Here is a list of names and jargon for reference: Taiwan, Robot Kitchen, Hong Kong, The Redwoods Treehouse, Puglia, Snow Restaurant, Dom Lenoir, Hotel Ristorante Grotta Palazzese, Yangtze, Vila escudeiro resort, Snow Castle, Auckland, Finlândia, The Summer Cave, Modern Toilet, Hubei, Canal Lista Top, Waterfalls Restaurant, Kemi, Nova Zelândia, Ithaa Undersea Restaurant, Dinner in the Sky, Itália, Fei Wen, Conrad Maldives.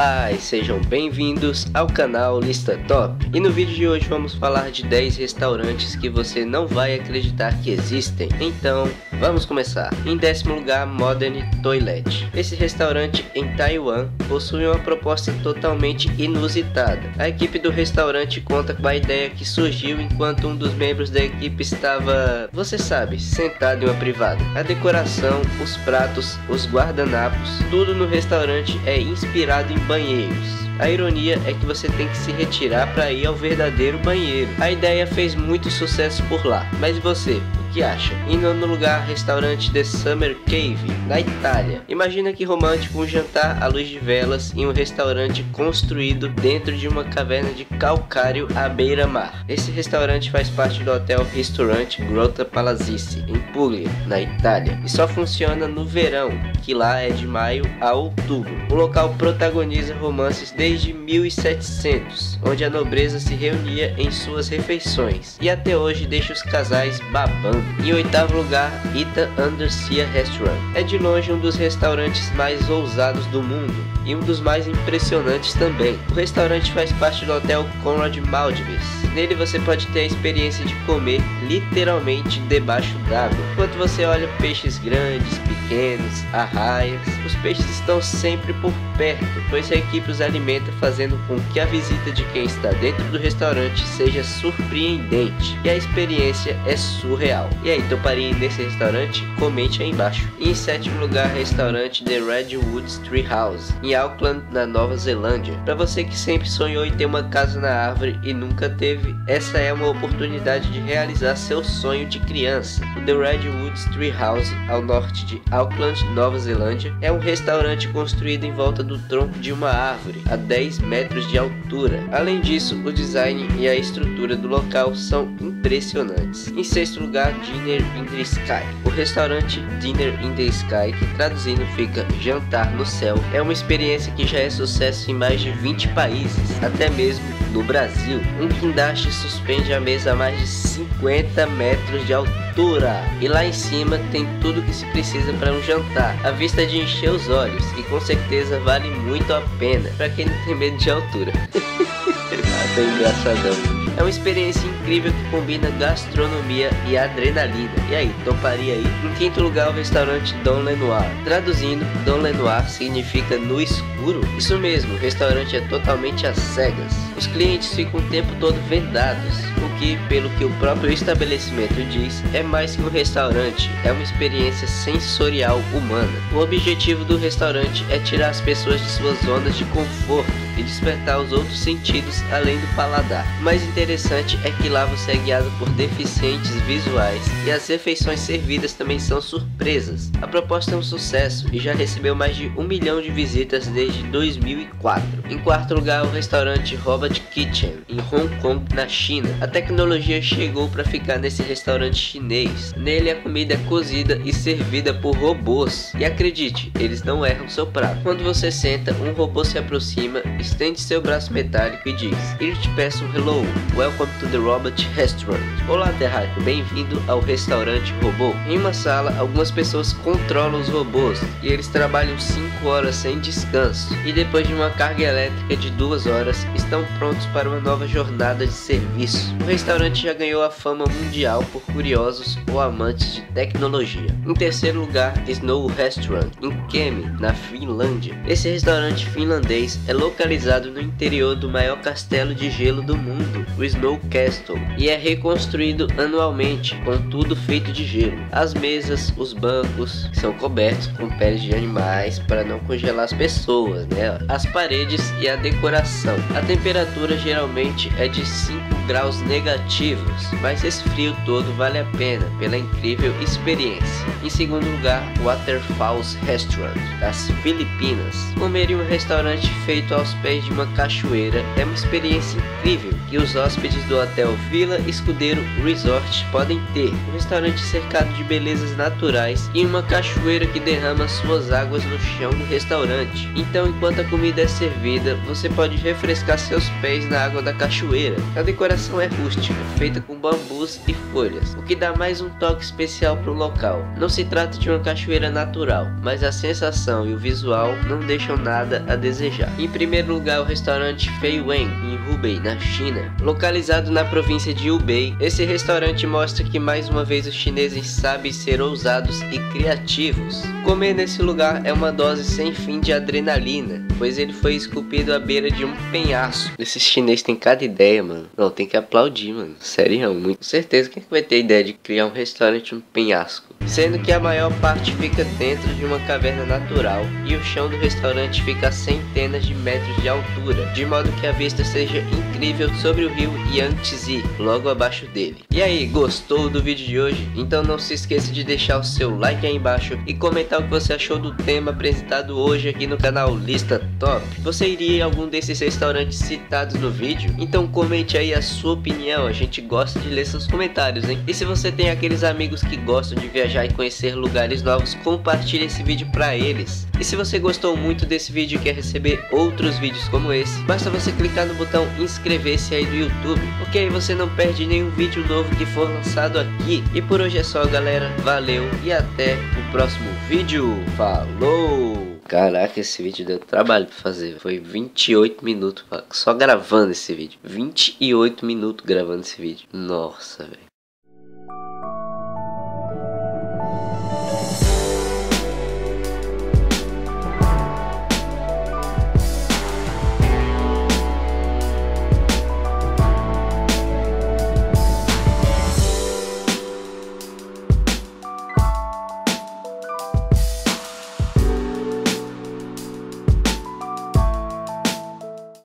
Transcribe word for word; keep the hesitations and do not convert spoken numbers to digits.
Olá e sejam bem-vindos ao canal Lista Top. E no vídeo de hoje vamos falar de dez restaurantes que você não vai acreditar que existem. Então, vamos começar. Em décimo lugar, Modern Toilet. Esse restaurante em Taiwan possui uma proposta totalmente inusitada. A equipe do restaurante conta com a ideia que surgiu enquanto um dos membros da equipe estava, você sabe, sentado em uma privada. A decoração, os pratos, os guardanapos, tudo no restaurante é inspirado em banheiros. A ironia é que você tem que se retirar para ir ao verdadeiro banheiro. A ideia fez muito sucesso por lá. Mas você, o que acha? Em nono lugar, restaurante The Summer Cave, na Itália. Imagina que romântico um jantar à luz de velas em um restaurante construído dentro de uma caverna de calcário à beira-mar. Esse restaurante faz parte do Hotel Ristorante Grotta Palazzese, em Puglia, na Itália. E só funciona no verão, que lá é de maio a outubro. O local protagoniza romances desde Desde mil e setecentos, onde a nobreza se reunia em suas refeições, e até hoje deixa os casais babando. Em oitavo lugar, Ithaa Undersea Restaurant. É de longe um dos restaurantes mais ousados do mundo e um dos mais impressionantes também. O restaurante faz parte do hotel Conrad Maldives. Nele você pode ter a experiência de comer literalmente debaixo d'água, enquanto você olha peixes grandes, pequenos, arraias. Os peixes estão sempre por perto, pois a equipe os alimenta, fazendo com que a visita de quem está dentro do restaurante seja surpreendente e a experiência é surreal. E aí, toparia nesse restaurante? Comente aí embaixo. E em sétimo lugar, restaurante The Redwoods Treehouse, em Auckland, na Nova Zelândia. Para você que sempre sonhou em ter uma casa na árvore e nunca teve, essa é uma oportunidade de realizar seu sonho de criança. O The Redwoods Treehouse, ao norte de Auckland, Nova Zelândia, é um restaurante construído em volta do tronco de uma árvore a dez metros de altura. Além disso, o design e a estrutura do local são impressionantes. Em sexto lugar, Dinner in the Sky. O restaurante Dinner in the Sky, que traduzindo fica jantar no céu, é uma experiência que já é sucesso em mais de vinte países, até mesmo no Brasil. Um guindaste suspende a mesa a mais de cinquenta metros de altura, e lá em cima tem tudo que se precisa para um jantar. A vista é de encher os olhos e com certeza vale muito a pena para quem não tem medo de altura. Ah, tá engraçadão. É uma experiência incrível que combina gastronomia e adrenalina. E aí, toparia aí? Em quinto lugar, o restaurante Dom Lenoir. Traduzindo, Dom Lenoir significa no escuro. Isso mesmo, o restaurante é totalmente às cegas. Os clientes ficam o tempo todo vendados, o que, pelo que o próprio estabelecimento diz, é mais que um restaurante, é uma experiência sensorial humana. O objetivo do restaurante é tirar as pessoas de suas zonas de conforto e despertar os outros sentidos além do paladar. Mas interessante é que lá você é guiado por deficientes visuais e as refeições servidas também são surpresas. A proposta é um sucesso e já recebeu mais de um milhão de visitas desde dois mil e quatro. Em quarto lugar, o restaurante Robot Kitchen, em Hong Kong, na China. A tecnologia chegou para ficar nesse restaurante chinês. Nele a comida é cozida e servida por robôs. E acredite, eles não erram seu prato. Quando você senta, um robô se aproxima, estende seu braço metálico e diz: "Eu te peço um hello. Welcome to the Robot Restaurant." Olá, terráqueo, bem-vindo ao restaurante robô. Em uma sala, algumas pessoas controlam os robôs e eles trabalham cinco horas sem descanso. E depois de uma carga elétrica de duas horas, estão prontos para uma nova jornada de serviço. O restaurante já ganhou a fama mundial por curiosos ou amantes de tecnologia. Em terceiro lugar, Snow Restaurant, em Kemi, na Finlândia. Esse restaurante finlandês é localizado no interior do maior castelo de gelo do mundo, o Snow Castle, e é reconstruído anualmente, com tudo feito de gelo. As mesas, os bancos são cobertos com peles de animais para não congelar as pessoas, né? As paredes e a decoração. A temperatura geralmente é de cinco graus negativos, mas esse frio todo vale a pena pela incrível experiência. Em segundo lugar, Waterfalls Restaurant, das Filipinas. Comer em um restaurante feito aos pés de uma cachoeira é uma experiência incrível que os hóspedes do hotel Vila Escudeiro Resort podem ter. Um restaurante cercado de belezas naturais e uma cachoeira que derrama suas águas no chão do restaurante. Então, enquanto a comida é servida, corrida, você pode refrescar seus pés na água da cachoeira. A decoração é rústica, feita com bambus e folhas, o que dá mais um toque especial para o local. Não se trata de uma cachoeira natural, mas a sensação e o visual não deixam nada a desejar. Em primeiro lugar, o restaurante Fei Wen, em Hubei, na China. Localizado na província de Hubei, esse restaurante mostra que mais uma vez os chineses sabem ser ousados e criativos. Comer nesse lugar é uma dose sem fim de adrenalina, pois ele foi esculpido à beira de um penhaço. Esses chineses têm cada ideia, mano. Não, tem que aplaudir, mano. Sério, muito. Com certeza, quem é que vai ter ideia de criar um restaurante num penhasco? Sendo que a maior parte fica dentro de uma caverna natural e o chão do restaurante fica a centenas de metros de altura, de modo que a vista seja incrível sobre o rio Yangtze, logo abaixo dele. E aí, gostou do vídeo de hoje? Então não se esqueça de deixar o seu like aí embaixo e comentar o que você achou do tema apresentado hoje aqui no canal Lista Top. Você iria em algum desses restaurantes citados no vídeo? Então comente aí a sua opinião, a gente gosta de ler seus comentários, hein? E se você tem aqueles amigos que gostam de viajar e conhecer lugares novos, compartilhe esse vídeo para eles. E se você gostou muito desse vídeo e quer receber outros vídeos como esse, basta você clicar no botão inscrever-se aí do YouTube, porque aí você não perde nenhum vídeo novo que for lançado aqui. E por hoje é só, galera. Valeu e até o próximo vídeo. Falou! Caraca, esse vídeo deu trabalho pra fazer. Foi vinte e oito minutos só gravando esse vídeo. vinte e oito minutos gravando esse vídeo. Nossa, velho.